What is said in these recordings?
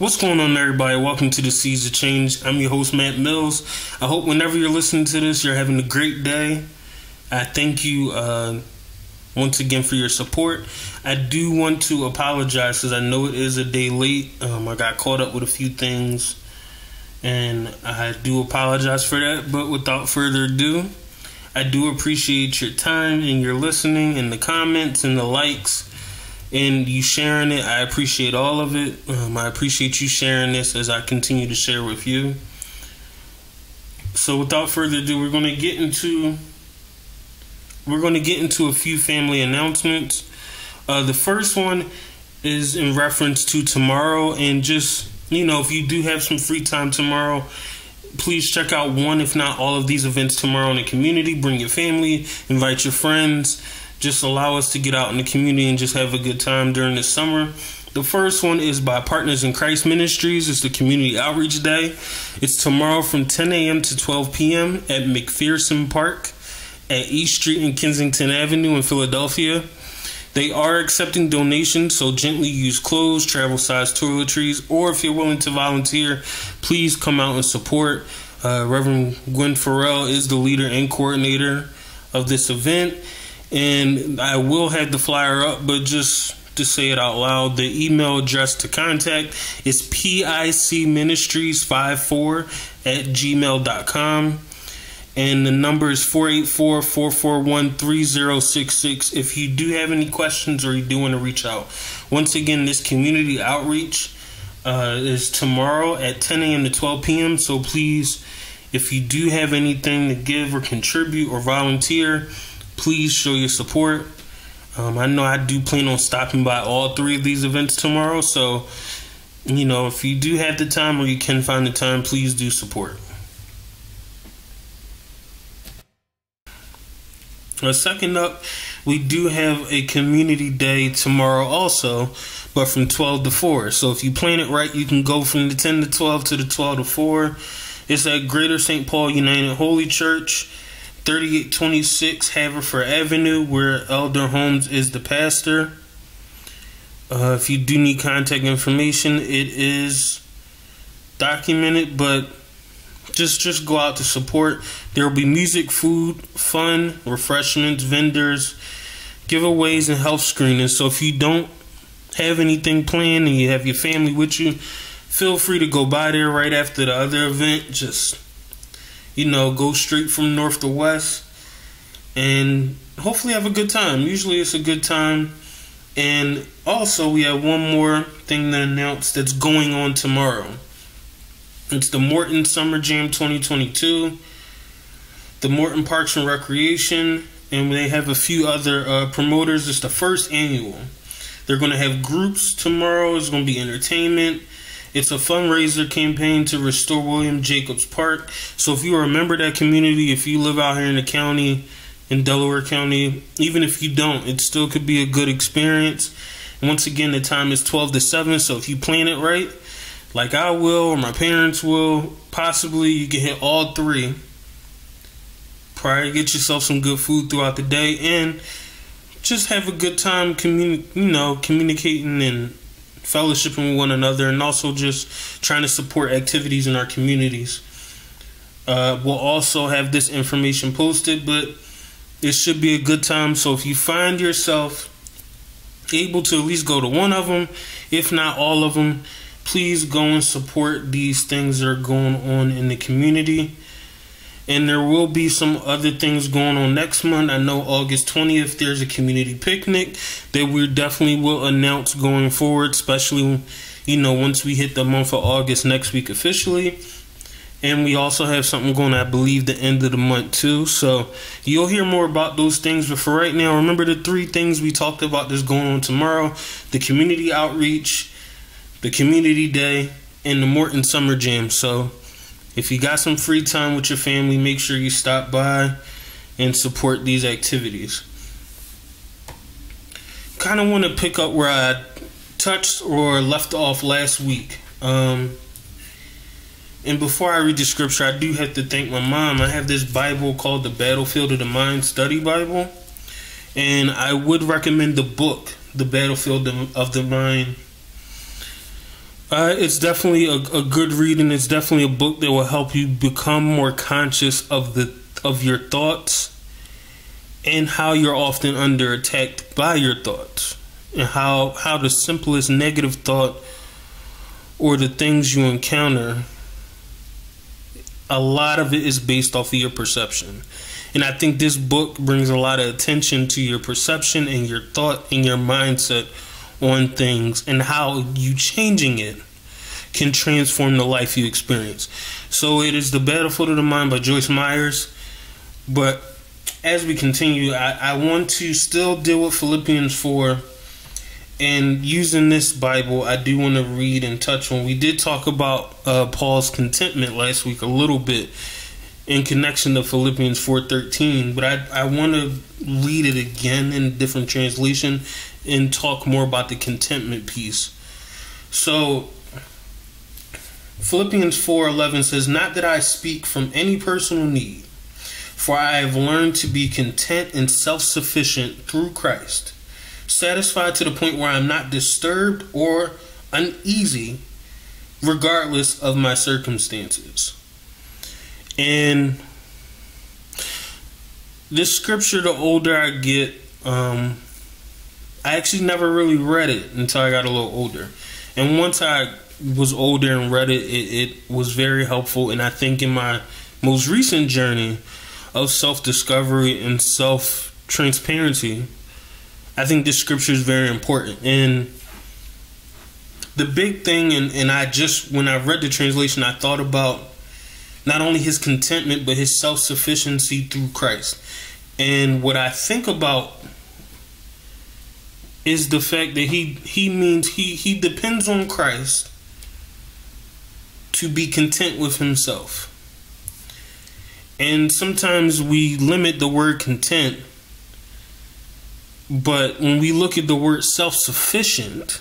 What's going on, everybody? Welcome to the Seeds of Change. I'm your host, Matt Mills. I hope whenever you're listening to this, you're having a great day. I thank you once again for your support. I do want to apologize because I know it is a day late. I got caught up with a few things, and I do apologize for that. But without further ado, I do appreciate your time and your listening and the comments and the likes. And you sharing it, I appreciate all of it. I appreciate you sharing this as I continue to share with you. So without further ado, we're going to get into a few family announcements. The first one is in reference to tomorrow, and just, you know, if you do have some free time tomorrow, please check out one, if not all, of these events tomorrow in the community. Bring your family, invite your friends. Just allow us to get out in the community and just have a good time during the summer. The first one is by Partners in Christ Ministries. It's the Community Outreach Day. It's tomorrow from 10 a.m. to 12 p.m. at McPherson Park at East Street and Kensington Avenue in Philadelphia. They are accepting donations, so gently use clothes, travel-sized toiletries, or if you're willing to volunteer, please come out and support. Reverend Gwen Farrell is the leader and coordinator of this event. And I will have the flyer up, but just to say it out loud, the email address to contact is picministries54@gmail.com. And the number is 484-441-3066 if you do have any questions or you do want to reach out. Once again, this community outreach is tomorrow at 10 a.m. to 12 p.m. So please, if you do have anything to give or contribute or volunteer, please show your support. I know I do plan on stopping by all three of these events tomorrow. So, you know, if you do have the time or you can find the time, please do support. Second up, we do have a community day tomorrow also, but from 12 to 4. So if you plan it right, you can go from the 10 to 12 to the 12 to 4. It's at Greater St. Paul United Holy Church, 3826 Haverford Avenue, where Elder Holmes is the pastor. If you do need contact information, it is documented, but just go out to support. There will be music, food, fun, refreshments, vendors, giveaways, and health screenings. So if you don't have anything planned and you have your family with you, feel free to go by there right after the other event. Just, you know, go straight from north to west and hopefully have a good time. Usually it's a good time. And also we have one more thing to announce that's going on tomorrow. It's the Morton Summer Jam 2022, the Morton Parks and Recreation, and they have a few other promoters. It's the first annual. They're going to have groups tomorrow. It's going to be entertainment. It's a fundraiser campaign to restore William Jacobs Park. So if you are a member of that community, if you live out here in the county, in Delaware County, even if you don't, it still could be a good experience. And once again, the time is 12 to 7. So if you plan it right, like I will or my parents will, possibly you can hit all three. Prior to get yourself some good food throughout the day and just have a good time communicating and fellowshipping with one another, and also just trying to support activities in our communities. We'll also have this information posted, but it should be a good time. So if you find yourself able to at least go to one of them, if not all of them, please go and support these things that are going on in the community. And there will be some other things going on next month. I know August 20th, there's a community picnic that we definitely will announce going forward, especially, you know, once we hit the month of August next week officially. And we also have something going, I believe, the end of the month too. So you'll hear more about those things. But for right now, remember the three things we talked about that's going on tomorrow: the community outreach, the community day, and the Morton Summer Jam. So if you got some free time with your family, make sure you stop by and support these activities. Kind of want to pick up where I touched or left off last week. And before I read the scripture, I do have to thank my mom. I have this Bible called the Battlefield of the Mind Study Bible. And I would recommend the book, The Battlefield of the Mind. It's definitely a good read, and it's definitely a book that will help you become more conscious of your thoughts and how you're often under attack by your thoughts, and how the simplest negative thought or the things you encounter, a lot of it is based off of your perception. And I think this book brings a lot of attention to your perception and your thought and your mindset on things, and how you changing it can transform the life you experience. So it is The Battlefield of the Mind by Joyce Myers. But as we continue, I want to still deal with Philippians 4. And using this Bible, I do want to read and touch on. We did talk about Paul's contentment last week a little bit in connection to Philippians 4:13. But I want to read it again in a different translation and talk more about the contentment piece. So Philippians 4:11 says, "Not that I speak from any personal need, for I have learned to be content and self-sufficient through Christ, satisfied to the point where I am not disturbed or uneasy regardless of my circumstances." And this scripture, the older I get, I actually never really read it until I got a little older. And once I was older and read it, it was very helpful. And I think in my most recent journey of self-discovery and self-transparency, I think this scripture is very important. And the big thing, and I just, when I read the translation, I thought about not only his contentment, but his self-sufficiency through Christ. And what I think about is the fact that he means he depends on Christ to be content with himself. And sometimes we limit the word content, but when we look at the word self-sufficient,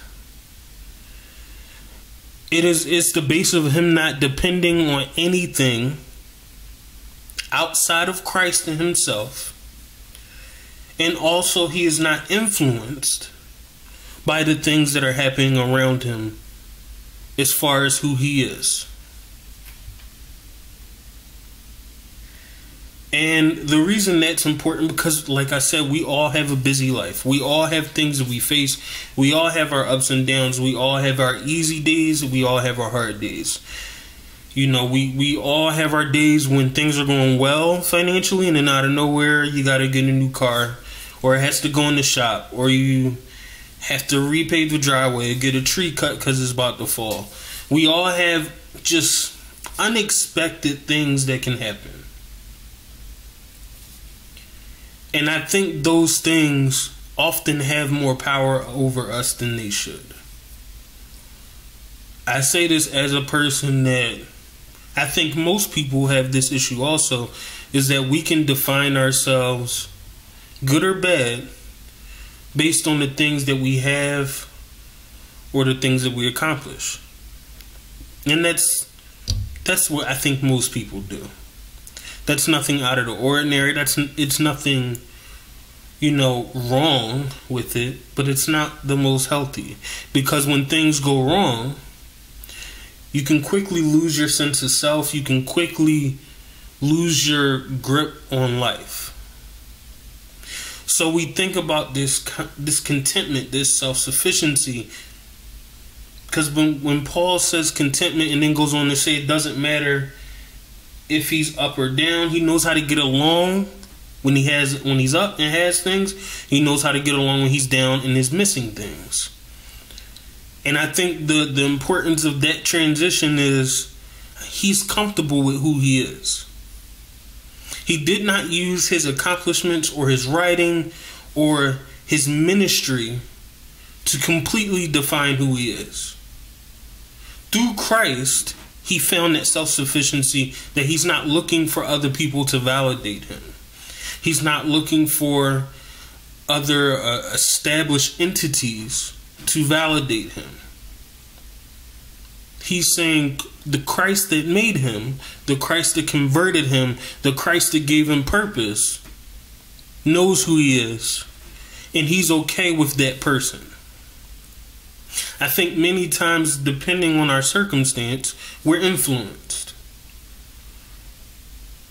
it's the base of him not depending on anything outside of Christ and himself. And also, he is not influenced by the things that are happening around him as far as who he is. And the reason that's important, because like I said, we all have a busy life. We all have things that we face. We all have our ups and downs. We all have our easy days. We all have our hard days. You know, we all have our days when things are going well financially, and then out of nowhere you gotta get a new car, or it has to go in the shop, or you have to repave the driveway, get a tree cut because it's about to fall. We all have just unexpected things that can happen. And I think those things often have more power over us than they should. I say this as a person that I think most people have this issue also, is that we can define ourselves, good or bad, based on the things that we have or the things that we accomplish. And that's what I think most people do. That's nothing out of the ordinary. It's nothing, you know, wrong with it, but it's not the most healthy, because when things go wrong, you can quickly lose your sense of self. You can quickly lose your grip on life. So we think about this contentment, this self-sufficiency, because when Paul says contentment and then goes on to say it doesn't matter if he's up or down, he knows how to get along when he's up and has things. He knows how to get along when he's down and is missing things. And I think the importance of that transition is he's comfortable with who he is. He did not use his accomplishments or his writing or his ministry to completely define who he is. Through Christ, he found that self-sufficiency, that he's not looking for other people to validate him. He's not looking for other established entities to validate him. He's saying the Christ that made him, the Christ that converted him, the Christ that gave him purpose, knows who he is, and he's okay with that person. I think many times, depending on our circumstance, we're influenced.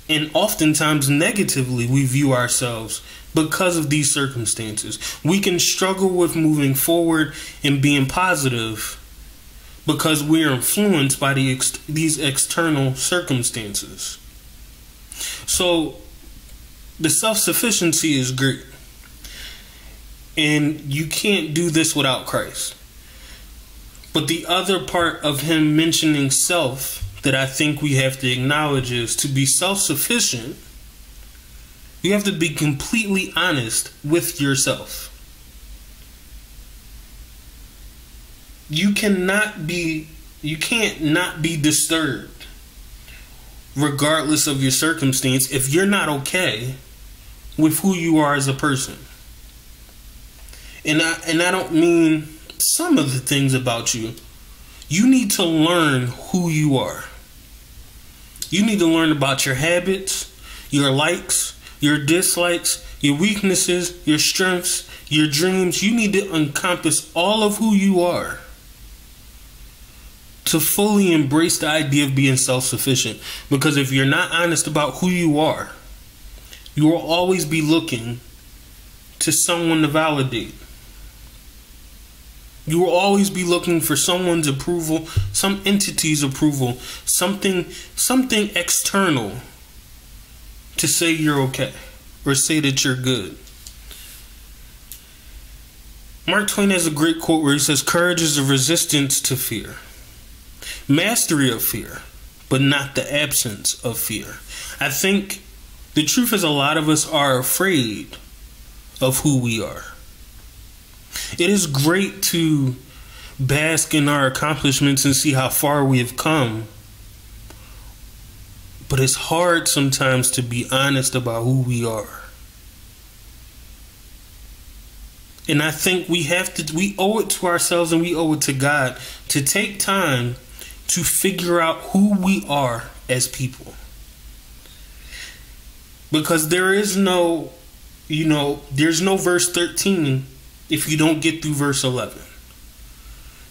And oftentimes negatively we view ourselves because of these circumstances. We can struggle with moving forward and being positive because we're influenced by these external circumstances. So the self-sufficiency is great. And you can't do this without Christ. But the other part of him mentioning self that I think we have to acknowledge is, to be self-sufficient, you have to be completely honest with yourself. You can't not be disturbed regardless of your circumstance if you're not okay with who you are as a person. And I don't mean some of the things about you. You need to learn who you are. You need to learn about your habits, your likes, your dislikes, your weaknesses, your strengths, your dreams. You need to encompass all of who you are to fully embrace the idea of being self-sufficient. Because if you're not honest about who you are, you will always be looking to someone to validate. You will always be looking for someone's approval, some entity's approval, something external to say you're okay or say that you're good. Mark Twain has a great quote where he says, "Courage is a resistance to fear, mastery of fear, but not the absence of fear." I think the truth is a lot of us are afraid of who we are. It is great to bask in our accomplishments and see how far we have come. But it's hard sometimes to be honest about who we are. And I think we owe it to ourselves and we owe it to God to take time to figure out who we are as people. Because there is no, there's no verse 13 if you don't get through verse 11.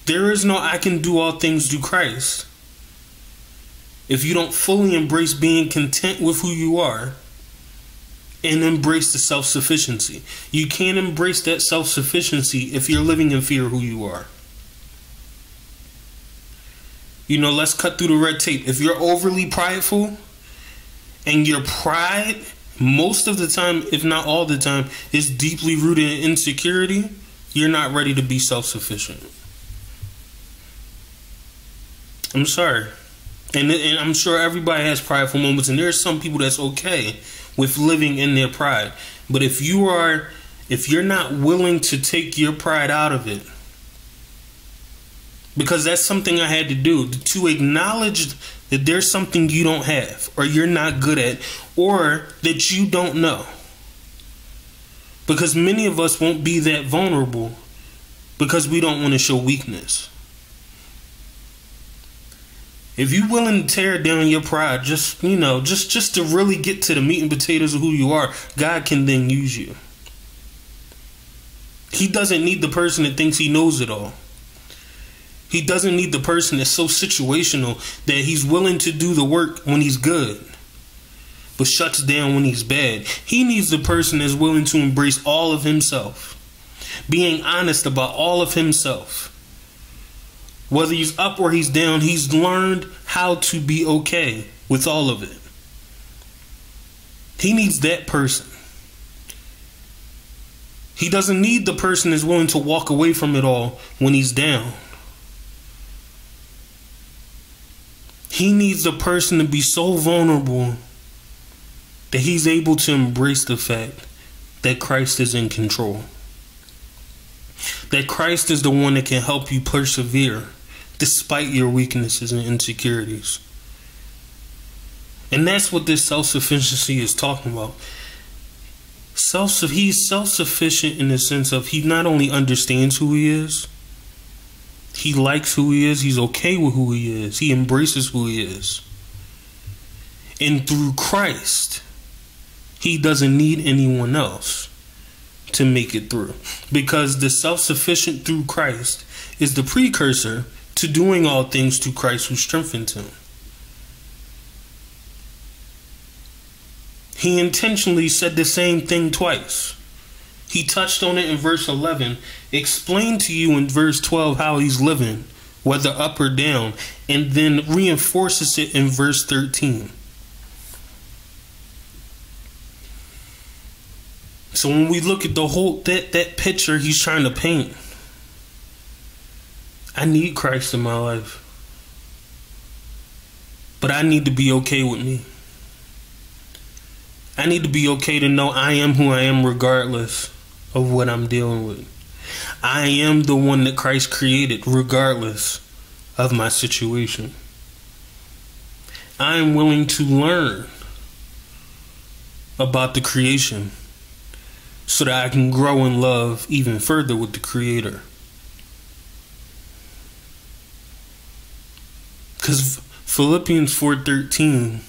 There is no "I can do all things through Christ" if you don't fully embrace being content with who you are and embrace the self-sufficiency. You can't embrace that self-sufficiency if you're living in fear of who you are. You know, let's cut through the red tape. If you're overly prideful, and your pride, most of the time, if not all the time, is deeply rooted in insecurity, you're not ready to be self-sufficient. I'm sorry. And I'm sure everybody has prideful moments, and there are some people that's okay with living in their pride. But if you're not willing to take your pride out of it, because that's something I had to do, to acknowledge that there's something you don't have, or you're not good at, or that you don't know. Because many of us won't be that vulnerable because we don't want to show weakness. If you're willing to tear down your pride, just to really get to the meat and potatoes of who you are, God can then use you. He doesn't need the person that thinks he knows it all. He doesn't need the person that's so situational that he's willing to do the work when he's good, but shuts down when he's bad. He needs the person that's willing to embrace all of himself, being honest about all of himself. Whether he's up or he's down, he's learned how to be okay with all of it. He needs that person. He doesn't need the person that's willing to walk away from it all when he's down. He needs the person to be so vulnerable that he's able to embrace the fact that Christ is in control. That Christ is the one that can help you persevere despite your weaknesses and insecurities. And that's what this self-sufficiency is talking about. He's self-sufficient in the sense of he not only understands who he is, he likes who he is, he's okay with who he is, he embraces who he is. And through Christ, he doesn't need anyone else to make it through, because the self-sufficient through Christ is the precursor to doing all things through Christ who strengthens him. He intentionally said the same thing twice. He touched on it in verse 11, explained to you in verse 12 how he's living, whether up or down, and then reinforces it in verse 13. So when we look at the whole that picture he's trying to paint, I need Christ in my life, but I need to be okay with me. I need to be okay to know I am who I am regardless of what I'm dealing with. I am the one that Christ created regardless of my situation. I am willing to learn about the creation so that I can grow in love even further with the Creator. Because Philippians 4:13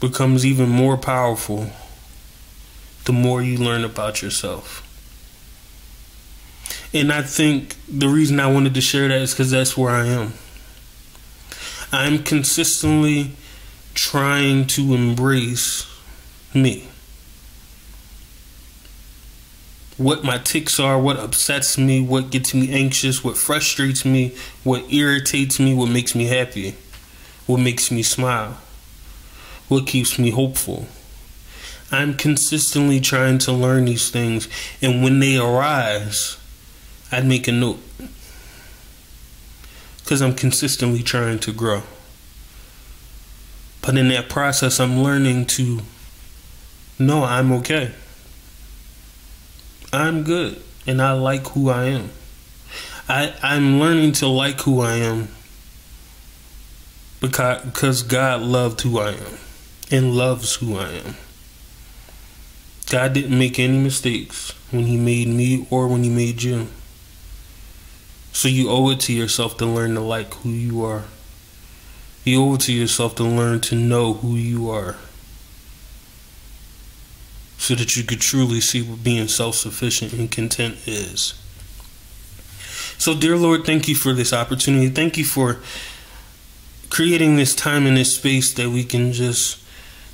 becomes even more powerful the more you learn about yourself. And I think the reason I wanted to share that is because that's where I am. I'm consistently trying to embrace me. What my tics are, what upsets me, what gets me anxious, what frustrates me, what irritates me, what makes me happy, what makes me smile, what keeps me hopeful. I'm consistently trying to learn these things, and when they arise, I make a note, because I'm consistently trying to grow. But in that process, I'm learning to know I'm okay. I'm good, and I like who I am. I'm learning to like who I am, because God loved who I am and loves who I am. God didn't make any mistakes when he made me or when he made you. So you owe it to yourself to learn to like who you are. You owe it to yourself to learn to know who you are, so that you could truly see what being self-sufficient and content is. So dear Lord, thank you for this opportunity. Thank you for creating this time and this space that we can just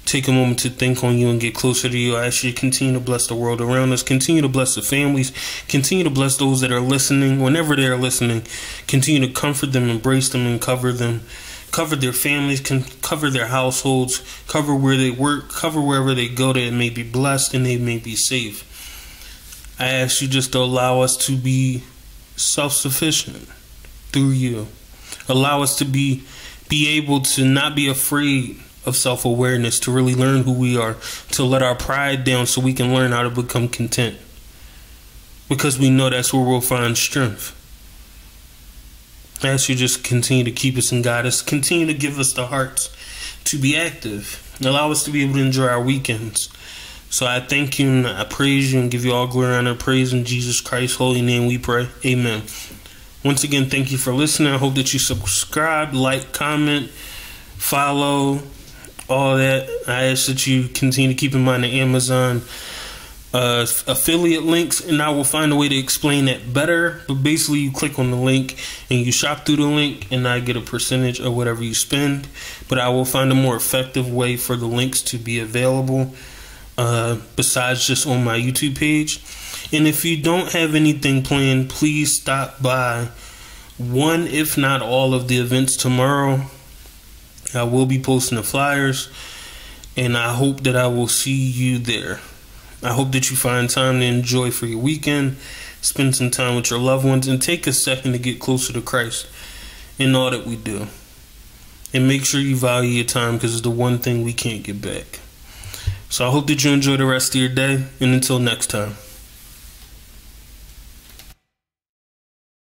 take a moment to think on you and get closer to you. I ask you to continue to bless the world around us, continue to bless the families, continue to bless those that are listening, whenever they are listening, continue to comfort them, embrace them, and cover them. Cover their families, cover their households, cover where they work, cover wherever they go, that it may be blessed and they may be safe. I ask you just to allow us to be self-sufficient through you. Allow us to be able to not be afraid of self-awareness, to really learn who we are, to let our pride down so we can learn how to become content. Because we know that's where we'll find strength. I ask you just continue to keep us and guide us. Continue to give us the hearts to be active. Allow us to be able to enjoy our weekends. So I thank you and I praise you and give you all glory, honor, and praise. In Jesus Christ's holy name we pray. Amen. Once again, thank you for listening. I hope that you subscribe, like, comment, follow, all that. I ask that you continue to keep in mind the Amazon affiliate links, and I will find a way to explain that better, but basically you click on the link and you shop through the link, and I get a percentage of whatever you spend, but I will find a more effective way for the links to be available besides just on my YouTube page. And if you don't have anything planned, please stop by one, if not all, of the events tomorrow. I will be posting the flyers, and I hope that I will see you there. I hope that you find time to enjoy for your weekend, spend some time with your loved ones, and take a second to get closer to Christ in all that we do. And make sure you value your time, because it's the one thing we can't get back. So I hope that you enjoy the rest of your day, and until next time.